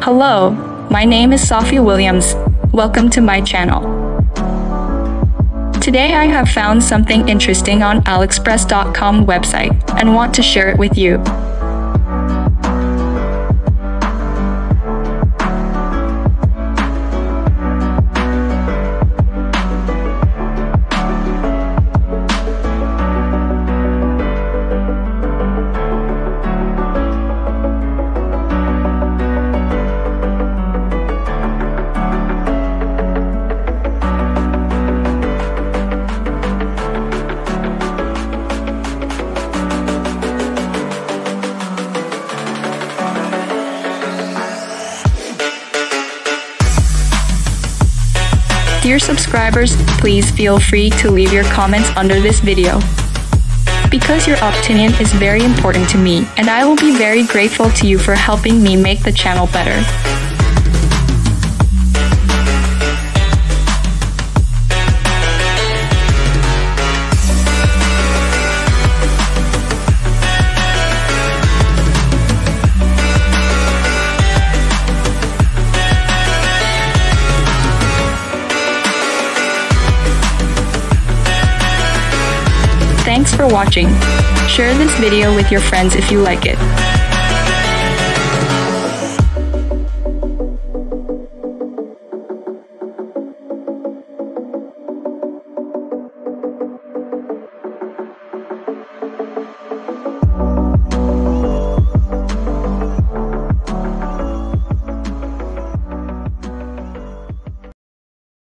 Hello, my name is Sophia Williams. Welcome to my channel. Today I have found something interesting on AliExpress.com website and want to share it with you. Dear subscribers, please feel free to leave your comments under this video, because your opinion is very important to me, and I will be very grateful to you for helping me make the channel better. Thanks for watching. Share this video with your friends if you like it.